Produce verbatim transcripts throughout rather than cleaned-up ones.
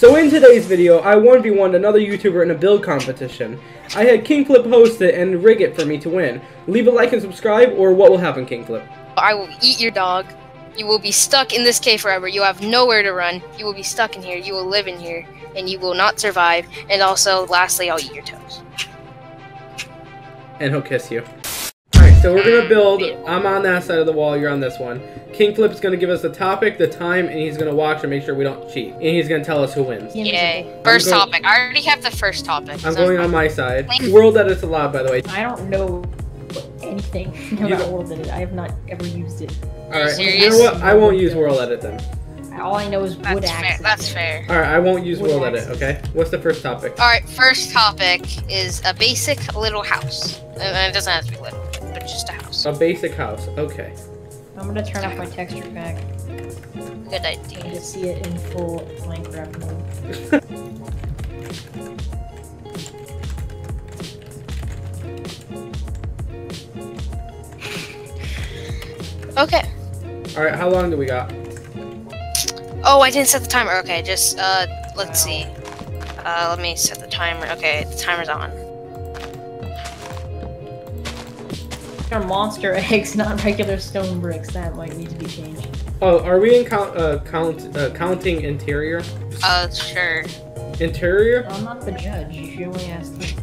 So in today's video, I one v one another YouTuber in a build competition. I had KingFlip host it and rig it for me to win. Leave a like and subscribe, or what will happen, KingFlip? I will eat your dog. You will be stuck in this cave forever. You have nowhere to run. You will be stuck in here. You will live in here, and you will not survive. And also, lastly, I'll eat your toes. And he'll kiss you. Alright, so we're gonna build. I'm on that side of the wall, you're on this one. KingFlip's gonna give us the topic, the time, and he's gonna watch and make sure we don't cheat. And he's gonna tell us who wins. Yay. First going, topic. I already have the first topic. I'm so going on my side. World Edit's a lot, by the way. I don't know anything about don't. World Edit. I have not ever used it. Alright, you know what? I won't use World Edit then. All I know is That's wood fair. axe. That's fair. Alright, I won't use wood World Edit, okay? What's the first topic? Alright, first topic is a basic little house. It doesn't have to be little, but just a house. A basic house, okay. I'm gonna turn off my texture pack. Good idea. You can see it in full Minecraft mode. Okay. Alright, how long do we got? Oh, I didn't set the timer. Okay, just, uh, let's see. Uh, let me set the timer. Okay, the timer's on. Are monster eggs, not regular stone bricks. That might need to be changed. Oh, are we in count, uh, count, uh, counting interior? Uh, sure. Interior? Well, I'm not the judge. You only asked me.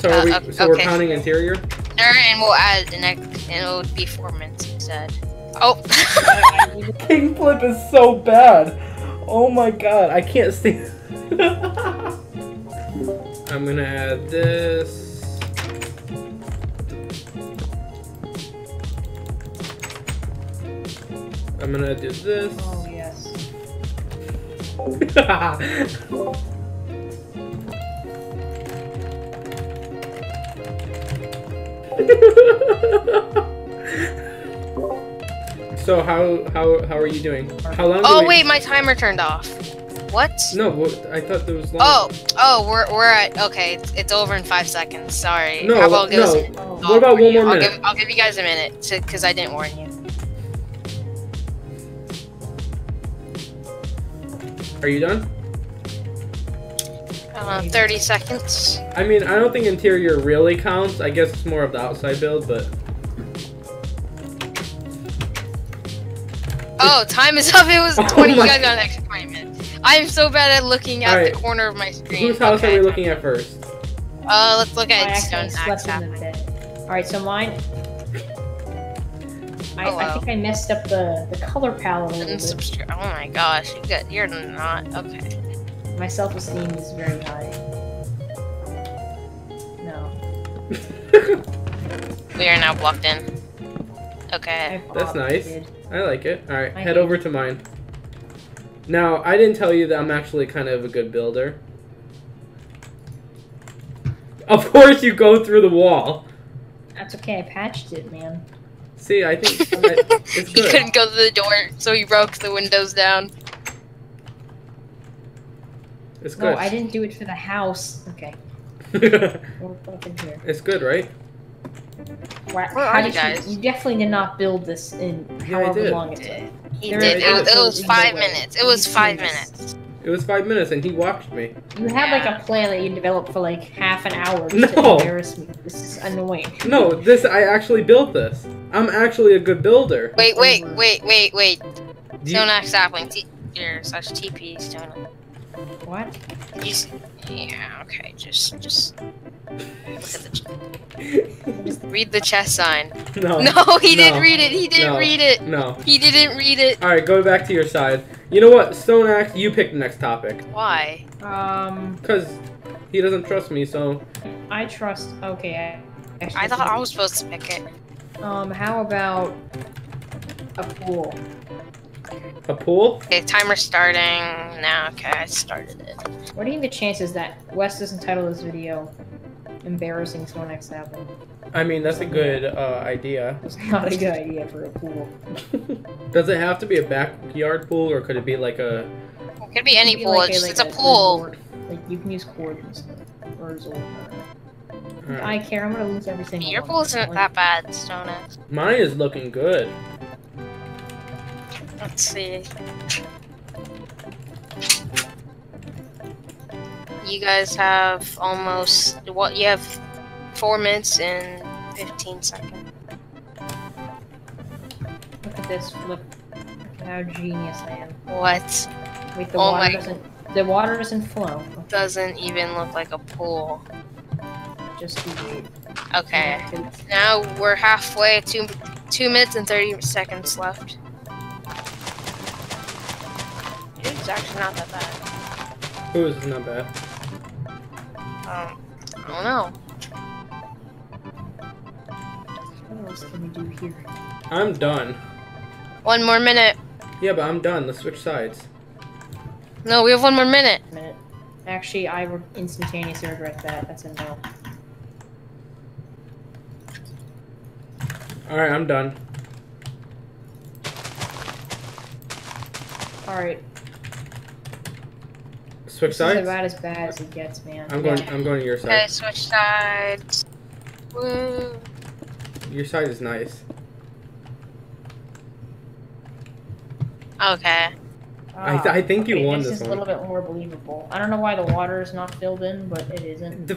So, are uh, we, okay. so we're counting interior? Sure, and we'll add an egg, and it'll be four minutes instead. Oh! KingFlip is so bad! Oh my god, I can't see. I'm gonna add this. I'm gonna do this. Oh, yes. So how how how are you doing? How long? Oh wait, my timer turned off. What? No, I thought there was long. Oh, oh, we're we're at okay. It's, it's over in five seconds. Sorry. No, how about no. Us a oh, what about one more I'll minute? Give, I'll give you guys a minute because I didn't warn you. Are you done? Uh, thirty seconds. I mean, I don't think interior really counts. I guess it's more of the outside build, but... Oh, time is up. It was twenty. Oh you guys got an extra twenty minutes. I am so bad at looking at right. the corner of my screen. Whose house okay. are we looking at first? Uh, let's look at Stone Axe Sapling. Alright, so mine... I, oh, wow. I think I messed up the, the color palette a little bit. Oh my gosh, you got, you're not okay. My self-esteem is very high. No. We are now blocked in. Okay. That's nice. I like it. All right, I head over to mine. Now, I didn't tell you that I'm actually kind of a good builder. Of course, you go through the wall. That's okay. I patched it, man. See, I think I, it's good. He couldn't go through the door, so he broke the windows down. It's good. No, I didn't do it for the house. Okay. We're in here. It's good, right? Where, Where are you guys? You, you definitely did not build this in however yeah, long it took. He there did. It, it, was, it was five minutes. It was five minutes. It was five minutes, and he watched me. You had like a plan that you developed for like half an hour no. to embarrass me. This is annoying. No, this I actually built this. I'm actually a good builder. Wait, wait, wait, wait, wait. You... Stone Axe Sapling. Here slash T P Stone. What? He's... Yeah. Okay. Just, just. Look at the just read the chess sign. No. No, he no. didn't read it. He didn't no. read it. No. He didn't read it. All right, go back to your side. You know what, Stone Axe, you pick the next topic. Why? Um. Because he doesn't trust me, so. I trust. Okay. I, I thought I was supposed to pick it. Um. How about a pool? A pool? Okay, timer starting now. Okay, I started it. What do you think the chances that Wes doesn't title this video "Embarrassing Stone Axe Sapling"? I mean, that's a good uh, idea. It's not a good idea for a pool. Does it have to be a backyard pool, or could it be like a? It could be any could be pool. Like it's a, like it's a, a pool. Cord. Like you can use cord and stuff. Or is old. Right. I care. I'm gonna lose every single. Your one. pool isn't that bad, Stone Axe. Mine is looking good. Let's see. you guys have almost what you have four minutes and fifteen seconds. Look at this flip! Look at how genius I am. What? Wait, the oh water my... doesn't. The water doesn't flow. It doesn't even look like a pool. Just wait. Okay. Now we're halfway. Two two minutes and thirty seconds left. It's actually not that bad. It was not bad. Um, I don't know. What else can we do here? I'm done. One more minute. Yeah, but I'm done. Let's switch sides. No, we have one more minute. Minute. Actually, I would instantaneously regret that. That's a no. Alright, I'm done. Alright. Switch sides? This is about as bad as it gets, man. I'm going. Yeah. I'm going to your side. Okay, switch sides. Woo. Your side is nice. Okay. Uh, I, th I think okay, you won this, this one. It's a little bit more believable. I don't know why the water is not filled in, but it isn't. The,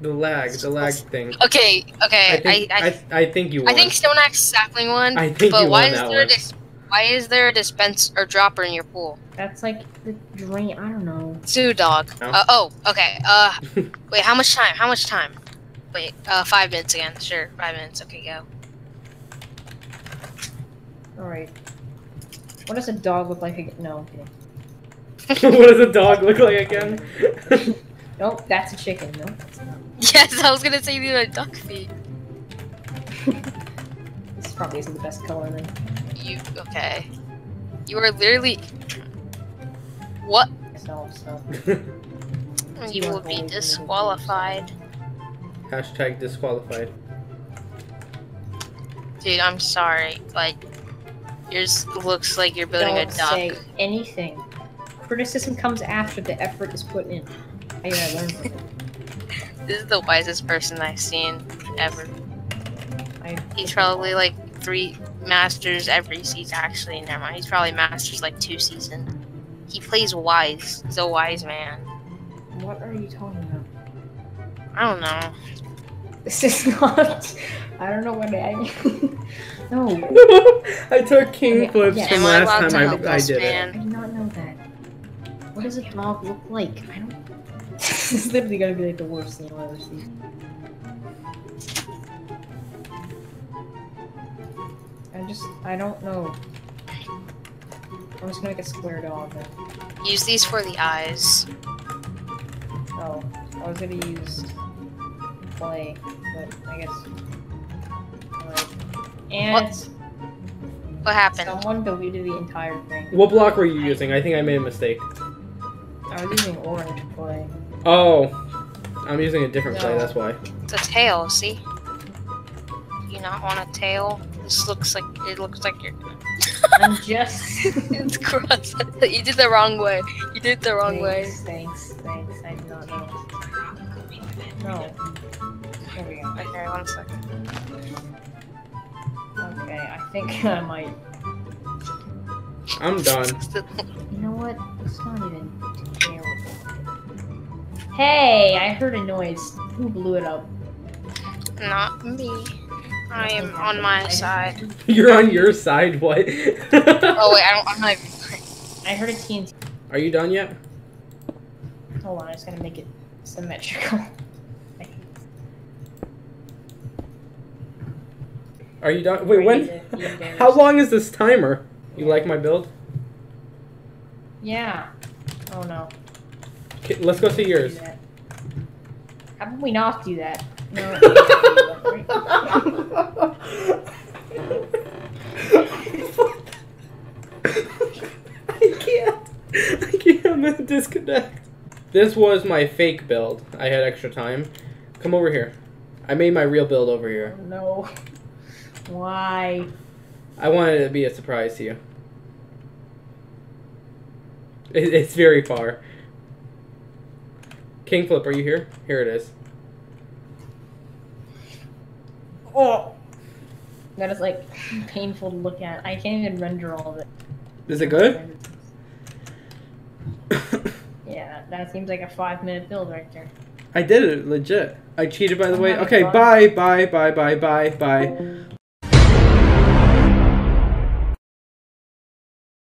the lag, the lag thing. Okay, okay. I think I, I, I think you won. I think Stone Axe Sapling won. I think but you won why is that there one. This Why is there a dispenser or dropper in your pool? That's like the drain. I don't know. Zoo dog. No. Uh, oh, okay. Uh, wait. How much time? How much time? Wait. Uh, five minutes again. Sure, five minutes. Okay, go. All right. What does a dog look like again? No. Okay. What does a dog look like again? Nope, that's a chicken. No. Nope, that's not. Yes, I was gonna say these are duck feet. This probably isn't the best color then. You, okay. You are literally... What? You will be disqualified. Hashtag disqualified. Dude, I'm sorry. Like, yours looks like you're building Don't a duck. Don't say anything. Criticism comes after the effort is put in. I gotta learn from it. This is the wisest person I've seen ever. I He's probably like three... masters every season. Actually, never mind. He's probably masters like two seasons. He plays wise. He's a wise man. What are you talking about? I don't know. This is not. I don't know what I. No. I took King Flips yeah, yeah, from last time I, I did man. it. I did not know that. What does a dog look like? I don't. This is literally gonna be like the worst thing I've ever seen. I just, I don't know. I'm just gonna make a square dog then. Use these for the eyes. Oh, I was gonna use clay, but I guess. Alright. And. What? What happened? Someone deleted the entire thing. What block were you using? I think I made a mistake. I was using orange clay. Oh. I'm using a different no. clay, that's why. It's a tail, see? You not want a tail? This looks like it looks like you're. I'm just. It's gross. You did the wrong way. You did the wrong thanks, way. Thanks, thanks. I did not know. No. Here we go. Okay, one second. Okay, I think I might. I'm done. You know what? It's not even terrible. Hey, I heard a noise. Who blew it up? Not me. I am on my side. You're on your side? What? Oh wait, I don't, I'm not even playing. I heard a T N T. Are you done yet? Hold on, I just gotta make it symmetrical. Are you done? Wait, when? How long is this timer? You like my build? Yeah. Oh no. Okay, let's go see yours. How about we not do that? No. I can't. I can't. I'm gonna disconnect. This was my fake build. I had extra time. Come over here. I made my real build over here. Oh, no. Why? I wanted it to be a surprise to you. It, it's very far. KingFlip, are you here? Here it is. Oh, that is like painful to look at. I can't even render all of it. Is it good? Yeah. that, that seems like a five minute build right there. I did it legit. I cheated, by the way. Okay, bye, bye, bye, bye, bye, bye.